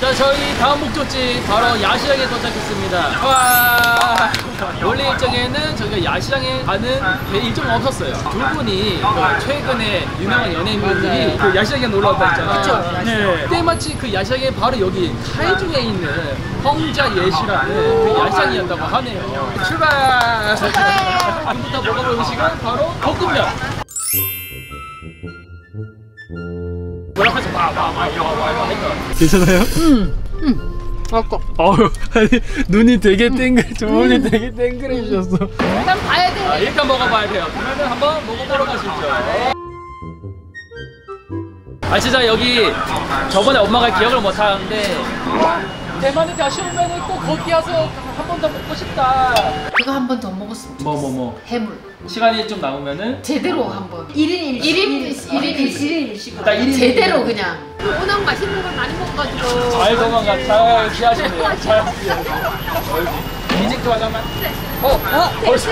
자, 저희 다음 목적지 바로 야시장에 도착했습니다. 와, 원래 일정에는 저희가 야시장에 가는 일정은 없었어요. 두 분이 최근에 유명한 연예인분들이 그 야시장에 놀러 왔다 했잖아요. 네. 그때 마치 그 야시장에 바로 여기 카이중에 있는 홍자예시라는 그 야시장이었다고 하네요. 출발! 지금부터 먹어볼 음식은 바로 볶음면! 괜찮아요? 아까 아니 눈이 되게 땡글, 저분이 되게 땡글해주셨어. 일단 봐야 돼. 아, 일단 먹어봐야 돼요. 그러면 한번 먹어보러 가시죠. 아 진짜 여기 저번에 엄마가 기억을 못 하는데 대만에 다시 오면 꼭 거기 와서 한 번 더 먹고 싶다. 그거 한 번 더 먹었으면 좋겠어. 해물. 시간이 좀 남으면은 제대로 한번 1인 1식 제대로 그냥 오늘 맛있는 걸 많이 먹어가지고 잘 도망가. 잘 피하시네요. 잘 피하시네요. 이직도 하자면 벌써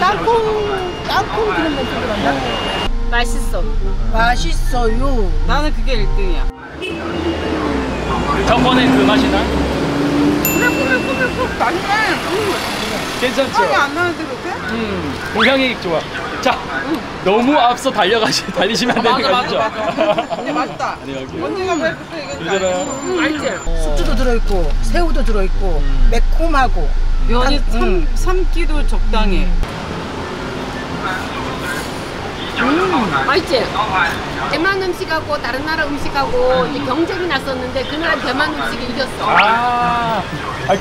땅콩 그런 거 들어간다. 맛있어요. 나는 그게 1등이야. 저번에 그 맛이 나? 꾸물꾸물꾸물 맛있네. 괜찮죠? 향이 안 나는데 그렇게? 그 향이 좋아. 자, 너무 앞서 달리시면 안 되는 거 아니죠? 맞아. 근데 맛있다. 언니가 말부터 얘기했잖아. 맛있지? 숙주도 들어있고 새우도 들어있고 매콤하고 면이 삶기도 적당해. 맛있지? 대만 음식하고 다른 나라 음식하고 이제 경쟁이 났었는데 그날은 대만 음식이 이겼어. 아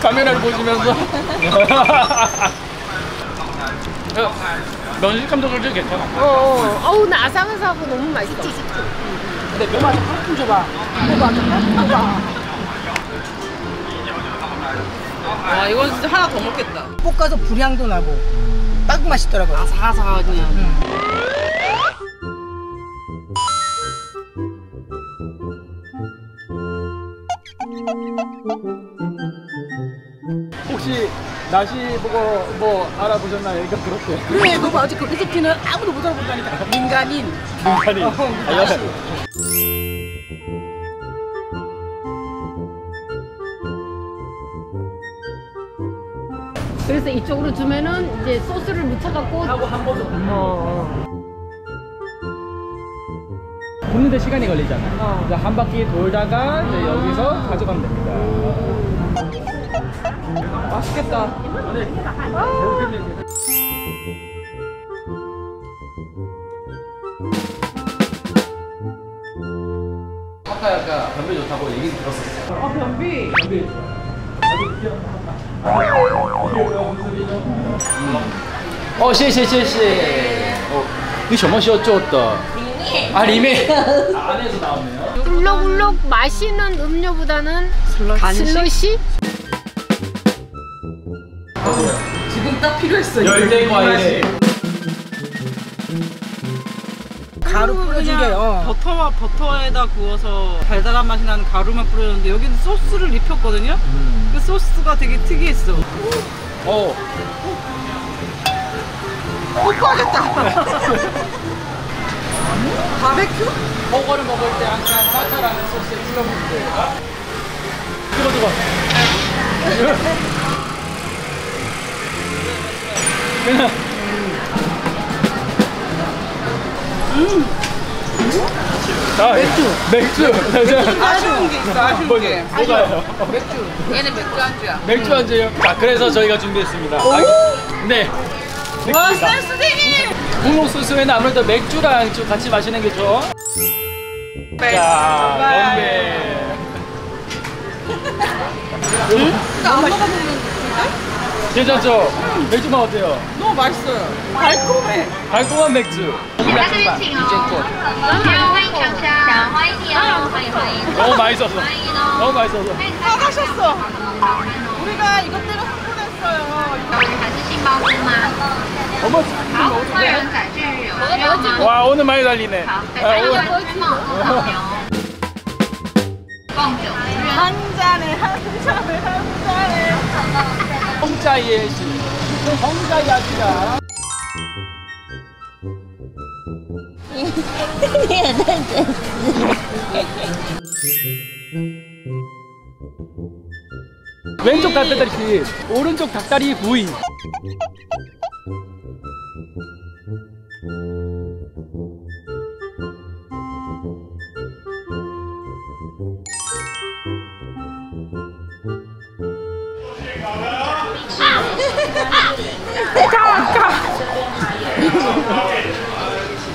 카메라를 보시면서 면식감도 솔직히 괜찮아. 어우 나 아삭아삭하고 너무 맛있어. 숙주. 근데 면 맛을 한푼 줘봐. 와 이건 진짜 하나 더 먹겠다. 볶아서 불향도 나고 딱 맛있더라고요. 아삭아삭하고 그냥. 혹시 날씨 보고 뭐 알아보셨나요? 그러니까 그렇게 그래 너 어제 그 레시피는 아무도 못 알아본다니까. 민간인 날씨. 그래서 이쪽으로 주면은 이제 소스를 묻혀갖고 하고 한 번도 굽는데 시간이 걸리잖아요. 이제 한 바퀴 돌다가 이제 여기서 가져가면 됩니다. 맛있겠다. 아까 변비 좋다고 얘기 들었었어요. 아 변비. 어谢谢谢谢。你什么时候做的？ 아 리메 안에서 나오네요. 울럭울럭 마시는 음료보다는 슬러시? 지금 딱 필요했어요. 열대 과일 가루 뿌려준 게 버터와 버터에다 구워서 달달한 맛이 나는 가루만 뿌려줬는데 여기는 소스를 입혔거든요. 그 소스가 되게 특이했어. 오빠겠다. 바베큐? 버거를 먹을 때 약간 짜잘한 소스에 찍어먹으면 돼요. 뜨거. 그냥. 맥주. 아쉬운 게 있어. 뭐가요? 맥주. 얘는 맥주 안주야. 맥주 안주예요. 자, 그래서 저희가 준비했습니다. 네. 와, 선생님! 국물 소스에는 아무래도 맥주랑 같이 마시는 게 좋아. 자, 건배. 나 안 먹어보는 데? 괜찮죠? 맥주만 어때요? 너무 맛있어요. 달콤해. 달콤한 맥주. 이제껏. 너무 맛있었어. 사가셨어. 우리가 이것 때문에 와 오늘 많이 달리네. 한 잔에 홍자예시. 홍자예시가 왼쪽 닭다리 씨, 오른쪽 닭다리 부위.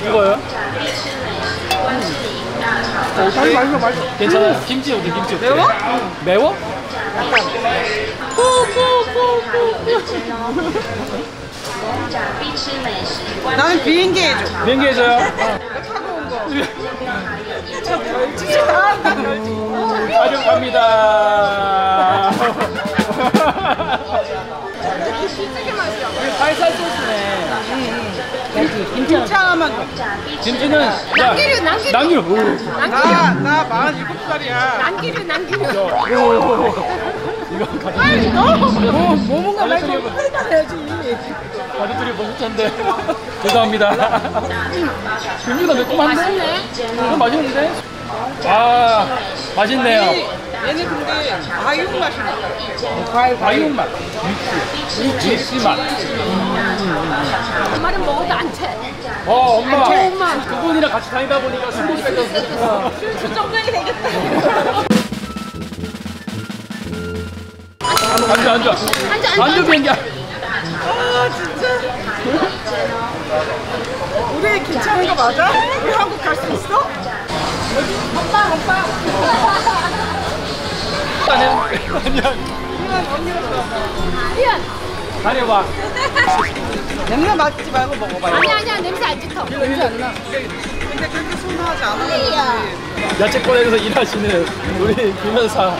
이거요? 다리 맛있어, 맛있어. 괜찮아요. 김치 어때? 김치 어때? 매워? 매워? 약간. 나는 비행기 해줘. 비행기 해줘요? 타고 온 거. 진짜 멸치지 않았는데. 가져갑니다. 진짜 맛있어. 살살 소스네. 김치 하나만 더. 김치는 남기류. 나 47살이야. 남기류. 이거 가족들이 뭔가 말고 끓이다 해야지. 가족들이 먹을텐데. 죄송합니다. 김치가 매콤한데? 이거 맛있는데? 아, 맛있네요. 얘네 근데 과육 맛이 나. 과육 맛. 육수 맛. 엄마는 먹어도 안 채. 엄마. 두 분이랑 같이 다니다 보니까 술고기 뺏겼어. 술 정당이 되겠다. 앉아. 비행기야. 아, 진짜. 우리 괜찮은 거 맞아? 우리 한국 갈 수 있어? 오빠. 아니야. 잘해봐. 냄새 맡지 말고 먹어봐. 아니야. 냄새 안 좋다. 냄새 안 나. 근데 그렇게 순화하지 않아. 야채거래에서 일하시는 우리 김현사.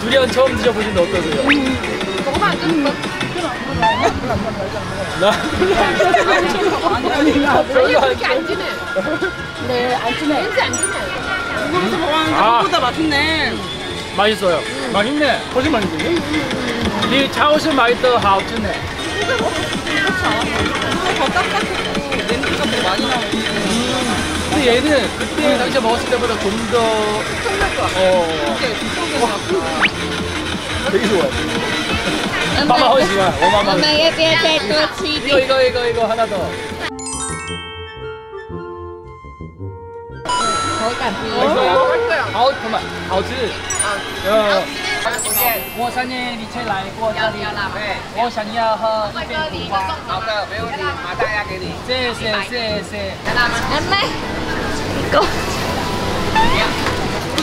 두리안 처음 드셔보시는데 어떠세요? 먹어봐. 안 되는 거. 나 별로 안 진해. 네, 안 진해. 냄새 안 진해. 이거부터 먹었는데 그거보다 맛있네. 맛있어요. 맛있네. 거짓말이지. 네 차오시 맛있어. 하우츠네. 이거 더 딱딱하고 냄새가 더 많이 나고. 근데 얘는 그때 당시에 먹었을 때보다 좀 더 끝날 것 같아. 되게 좋아요. 엄마 허지야. 이거 하나 더. 우리가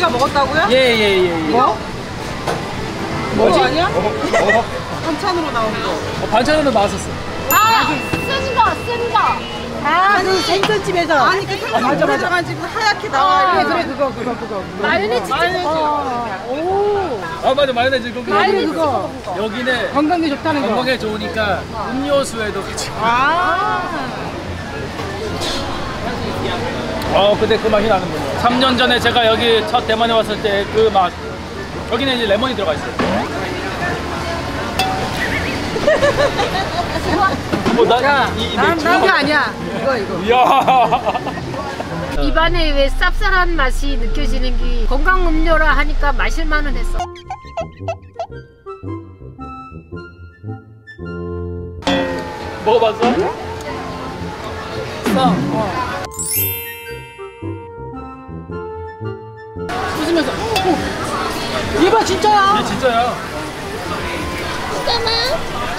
먹었다고요? 예. 뭐지? 아니야? 반찬으로 나온 거. 반찬으로 나왔었어. 생선집에서 아니 그 생선 들어가지고 하얗게 나와. 그래 그거 마요네즈. 오, 맞아 마요네즈. 그거 여기는 건강에 좋다는 거. 건강에 좋으니까 음료수에도 같이. 근데 그 맛이 나는군요. 3년 전에 제가 여기 첫 대만에 왔을 때 그 맛. 여기는 이제 레몬이 들어가 있어요. 난 이거 아니야. 이거. 입안에 왜 쌉쌀한 맛이 느껴지는 게 건강 음료라 하니까 마실만은 했어. 먹어봤어? 웃으면서. 이봐 진짜야. 얘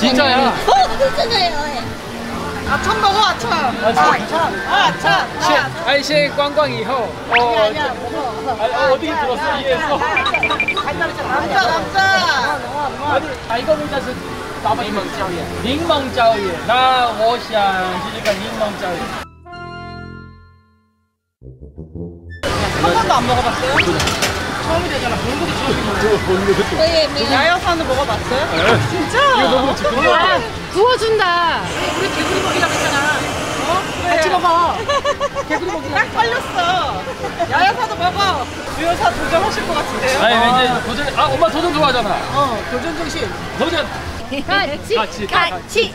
진짜야. 진짜야. 아참 먹어. 아참. 아이씨 꽝꽝 이호. 아니야 먹어. 어디 들었어 이에서. 남자. 아 이거 보자. 닝멍짜오예. 나 워시안 시니까 닝멍짜오예. 한 번도 안 먹어봤어요? 처음이 되잖아. 본국이 처음이야. 야여산을 먹어봤어요? 진짜? 이거 너무 좋아. 구워준다. 우리 개구리 먹이라고 했잖아. 같이 먹어. 개구리 먹이라고. 딱 걸렸어. 야여산도 먹어. 주여사 도전하실 것 같은데요? 아니 왠지 도전. 엄마 도전 좋아하잖아. 도전 정신. 도전. 같이.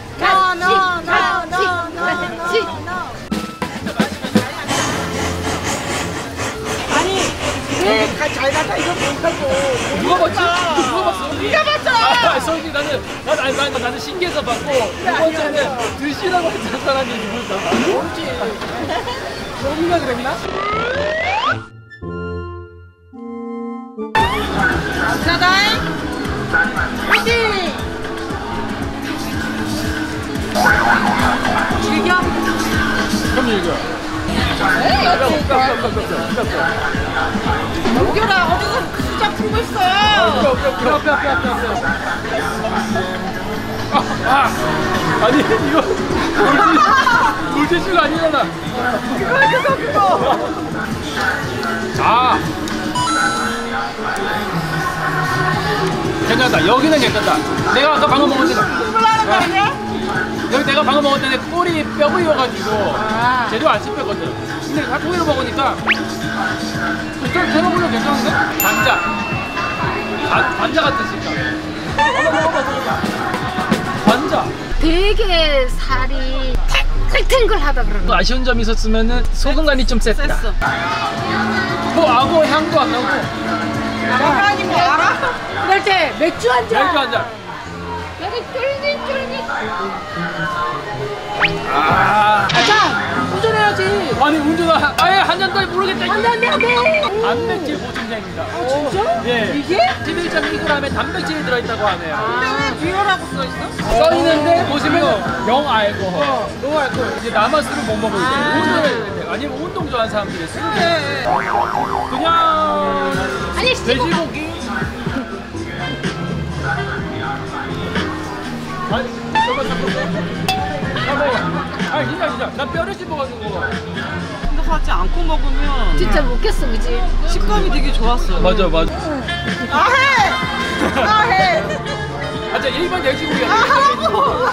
잘 갔다 이거 못하고. 누가 봤지? 누가 봤어? 네가 봤잖아. 아, 솔직히 나는 신기해서 봤고 두 번째는 드시라고 했던 사람이 누굴까? 뭔지 여기가 그랬나? 감사다잉. 화이팅! 즐겨? 그럼 즐겨. 에이 어떻게 이거 웃겨라. 어디서 진짜 풀고 있어요. 아니 이거 돌제수가 아니잖아. 그거 해줘서 그거 자 괜찮다. 여기는 괜찮다. 내가 아까 방금 먹었잖아. 여기 내가 방금 먹었을 때 꼬리 뼈구이여가지고 재료 안 씹혔거든. 근데 다 통으로 먹으니까 새로운 거 괜찮은데? 관자. 관자 같은 식감. 관자. 되게 살이 탱글탱글하다 그러는데. 아쉬운 점이 있었으면은 소금 간이 좀 셌다. 뭐 아고 향도 안 나고. 아니 뭐 알아? 그럴 때 맥주 한 잔. 맥주 한 잔. 여기 쫄깃쫄깃. 아, 자, 운전해야지. 아니 운전아, 아예 한 잔도 모르겠다. 한 잔도 안 돼. 단백질 보충제입니다. 아 진짜? 예. 이게? 11.2g의 단백질이 들어있다고 하네요. 근데 왜 비어라고 써있어? 써있는데 보시면 0알코올. 노알코올. 이제 남아 술을 못 먹을 때, 운전할 때, 아니면 운동 좋아하는 사람들이 술. 네. 그냥 돼지고기. 아니, 저거 아, 진짜. 나 뼈를 씹어가지고. 생각하지 않고 먹으면. 진짜 먹겠어, 그지? 식감이 되게 좋았어. 맞아, 맞아. 아, 해! 아, 해! 아, 진짜 1번 돼지고기야. 아, 하라고!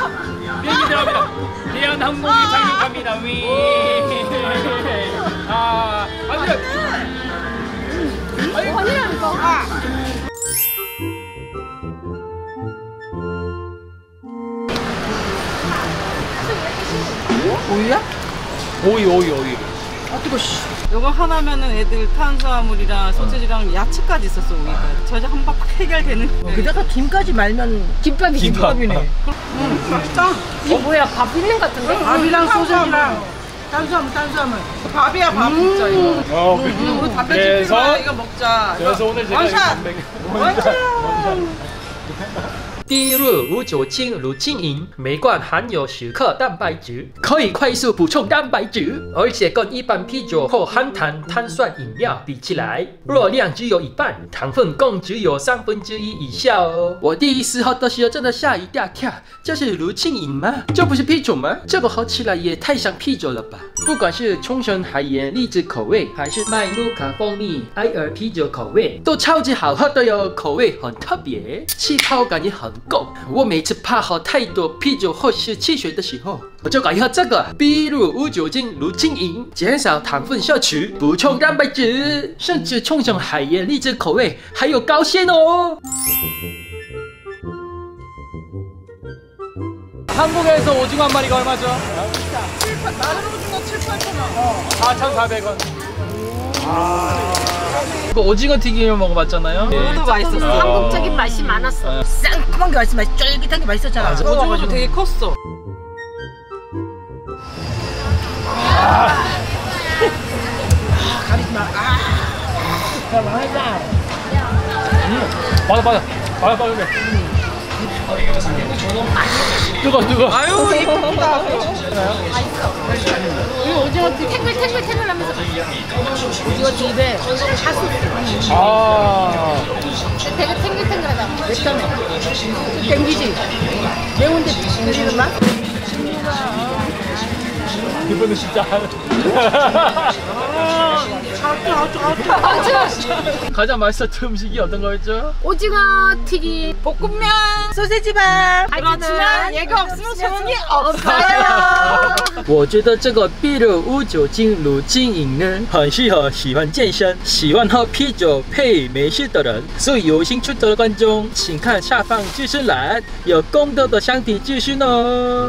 비행기 들어갑니다. 대한 항공이 착륙합니다. 위. 아, 안 돼! 아니, 이거. 오이야? 오이. 아 뜨거 씨. 요거 하나면은 애들 탄수화물이랑 소세지랑 야채까지 있었어. 오이까지. 저제 한 박 해결되는. 네. 게다가 김까지 말면 김밥이네. 맛있다. 이게 뭐야? 밥 빌린 같은데? 밥이랑 소세지랑 탄수화물. 밥이야 밥. 진짜 이거. 우리 단백질 필요해. 이거 먹자. 그래서 오늘 제가 원샷. 第一入我酒精乳清饮，每罐含有10克蛋白质，可以快速补充蛋白质，而且跟一般啤酒或含糖碳酸饮料比起来，热量只有一半。糖分更只有3分之一以下哦。我第一次喝到西柚真的吓一跳，这是乳清饮嘛，这不是啤酒吗？这个喝起来也太像啤酒了吧！不管是冲绳海盐荔枝口味还是麦露卡风力艾尔啤酒口味，都超级好喝的哟，口味很特别。气泡感也很够。 我每次泡好太多啤酒或是汽水的时候， 我就改喝这个 BeRule 无酒精乳清饮，减少糖分摄取，补充蛋白质，甚至冲绳海盐荔枝口味还有高纤哦。 한국에서 오징어 한 마리가 얼마죠? 7,800원. 4,400원. 이거 오징어 튀김을 먹어봤잖아요. 너무도 맛있었어. 한국적인 맛이 많았어. 쌍큼한 게 맛있어. 쫄깃한 게 맛있었잖아. 오징어도 되게 컸어. 가리지 마. 맛있다. 맞아. 뜨거. 아유 예쁘다. 이 오징어 탱글탱글 하면서 오징어 튀김에 가수. 아. 되게 탱글탱글하다. 땡기지. 매운데 드시는 맛? 이번에 진짜. 가장 맛있었던 음식이 어떤 거였죠? 오징어 튀김, 볶음면, 소세지밥. 그렇지만 얘가 없으면 소용이 없어요. 我觉得这个 BeRule 无酒精乳清饮呢，很适合喜欢健身、喜欢喝啤酒配美式的人。所以有兴趣的观众，请看下方资讯栏，有更多的详体资讯哦。